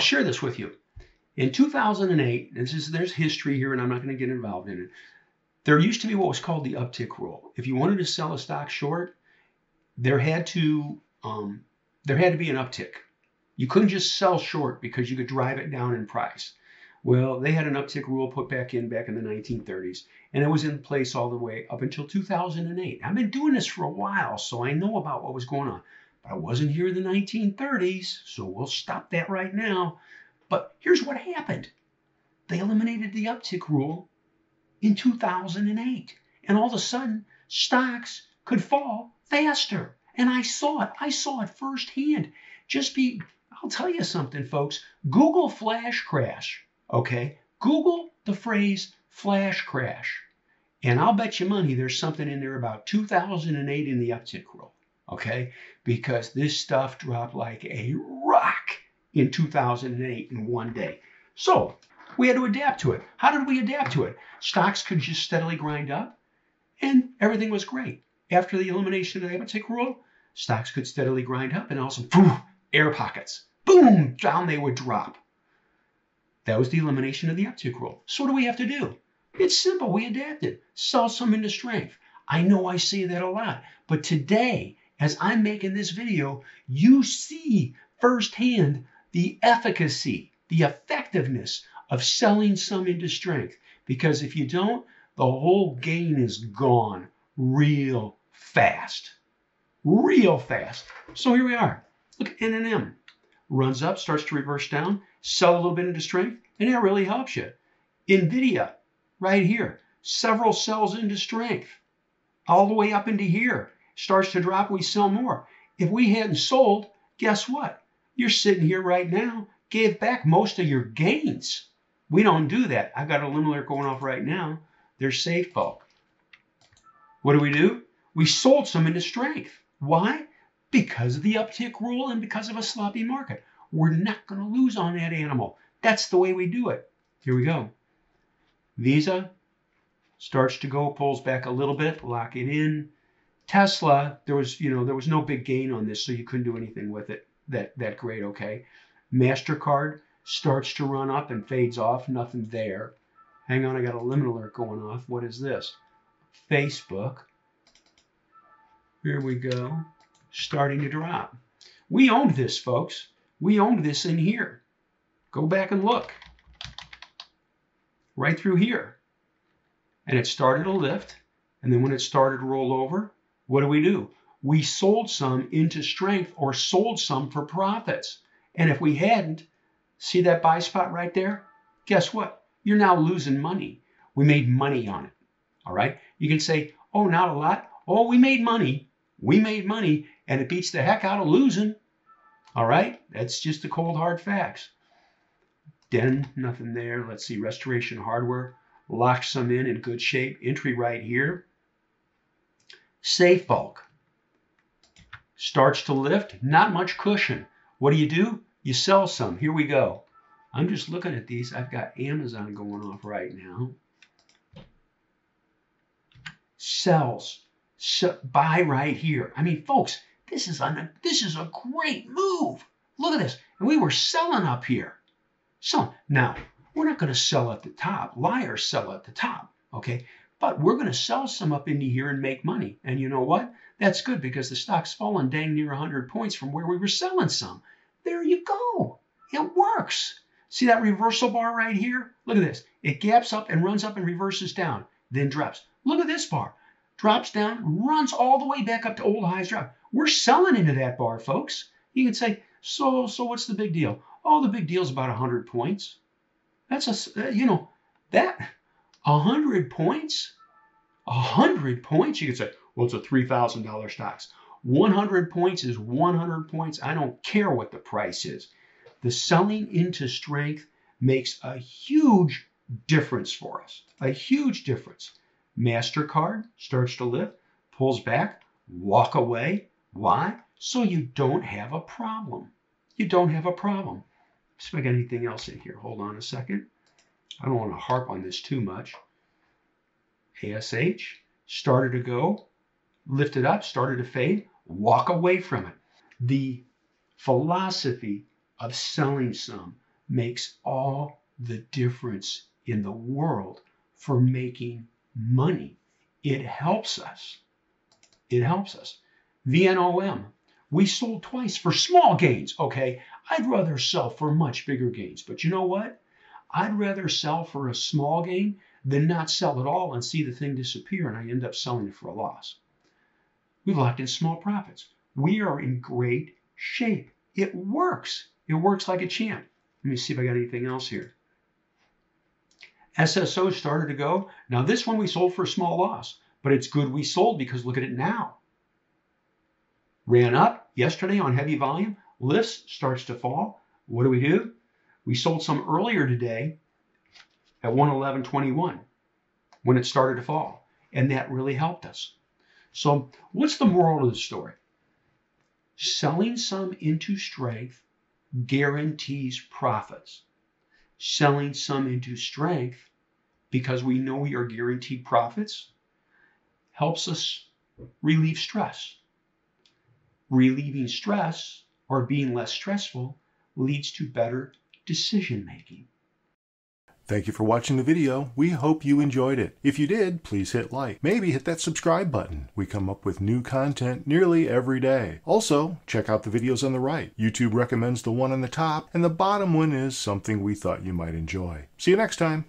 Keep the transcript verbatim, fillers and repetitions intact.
I'll share this with you. In two thousand eight, this is, there's history here, and I'm not going to get involved in it. There used to be what was called the uptick rule. If you wanted to sell a stock short, there had to um, there had to be an uptick. You couldn't just sell short because you could drive it down in price. Well, they had an uptick rule put back in back in the nineteen thirties, and it was in place all the way up until two thousand eight. I've been doing this for a while, so I know about what was going on. But I wasn't here in the nineteen thirties, so we'll stop that right now. But here's what happened. They eliminated the uptick rule in two thousand eight, and all of a sudden, stocks could fall faster. And I saw it. I saw it firsthand. Just be, I'll tell you something, folks. Google flash crash. Okay, Google the phrase flash crash, and I'll bet you money there's something in there about two thousand eight in the uptick rule, okay? Because this stuff dropped like a rock in two thousand eight in one day. So we had to adapt to it. How did we adapt to it? Stocks could just steadily grind up, and everything was great. After the elimination of the uptick rule, stocks could steadily grind up, and also, boom, air pockets. Boom, down they would drop. That was the elimination of the uptick rule. So what do we have to do? It's simple. We adapted. Sell some into strength. I know I say that a lot. But today, as I'm making this video, you see firsthand the efficacy, the effectiveness of selling some into strength. Because if you don't, the whole gain is gone real fast. Real fast. So here we are. Look at N and M. Runs up, starts to reverse down, sell a little bit into strength, and that really helps you. Nvidia, right here, several sells into strength, all the way up into here. Starts to drop, we sell more. If we hadn't sold, guess what? You're sitting here right now, gave back most of your gains. We don't do that. I've got a limit alert going off right now. They're safe, folks. What do we do? We sold some into strength. Why? Because of the uptick rule and because of a sloppy market. We're not going to lose on that animal. That's the way we do it. Here we go. Visa starts to go, pulls back a little bit, lock it in. Tesla, there was, you know, there was no big gain on this, so you couldn't do anything with it. That, that great, okay. MasterCard starts to run up and fades off. Nothing there. Hang on, I got a limit alert going off. What is this? Facebook. Here we go. Starting to drop. We owned this, folks. We owned this in here. Go back and look. Right through here. And it started to lift. And then when it started to roll over, what do we do? We sold some into strength or sold some for profits. And if we hadn't, see that buy spot right there? Guess what? You're now losing money. We made money on it. All right? You can say, oh, not a lot. Oh, we made money. We made money, and it beats the heck out of losing. All right? That's just the cold, hard facts. Den, nothing there. Let's see. Restoration Hardware. Locked some in in good shape. Entry right here. Safe bulk. Starts to lift. Not much cushion. What do you do? You sell some. Here we go. I'm just looking at these. I've got Amazon going off right now. Sells. So buy right here. I mean, folks, this is a this is a great move. Look at this. And we were selling up here. So now we're not going to sell at the top. Liars sell at the top, okay? But we're going to sell some up into here and make money. And you know what? That's good because the stock's fallen dang near one hundred points from where we were selling some. There you go. It works. See that reversal bar right here? Look at this. It gaps up and runs up and reverses down, then drops. Look at this bar. Drops down, runs all the way back up to old highs drop. We're selling into that bar, folks. You can say, so so what's the big deal? Oh, the big deal is about one hundred points. That's a, you know, that, one hundred points? one hundred points? You can say, well, it's a three thousand dollar stocks. one hundred points is one hundred points. I don't care what the price is. The selling into strength makes a huge difference for us, a huge difference. MasterCard starts to lift, pulls back, walk away. Why? So you don't have a problem. You don't have a problem. See if I got anything else in here. Hold on a second. I don't want to harp on this too much. A S H started to go, lifted up, started to fade, walk away from it. The philosophy of selling some makes all the difference in the world for making money. It helps us. It helps us. V N O M. We sold twice for small gains, okay? I'd rather sell for much bigger gains. But you know what? I'd rather sell for a small gain than not sell at all and see the thing disappear and I end up selling it for a loss. We've locked in small profits. We are in great shape. It works. It works like a champ. Let me see if I got anything else here. S S O started to go. Now this one we sold for a small loss, but it's good we sold because look at it now. Ran up yesterday on heavy volume. Lifts starts to fall. What do we do? We sold some earlier today at one eleven twenty-one when it started to fall, and that really helped us. So what's the moral of the story? Selling some into strength guarantees profits. Selling some into strength, because we know we are guaranteed profits, helps us relieve stress. Relieving stress or being less stressful leads to better decision making. Thank you for watching the video. We hope you enjoyed it. If you did, please hit like. Maybe hit that subscribe button. We come up with new content nearly every day. Also, check out the videos on the right. YouTube recommends the one on the top, and the bottom one is something we thought you might enjoy. See you next time.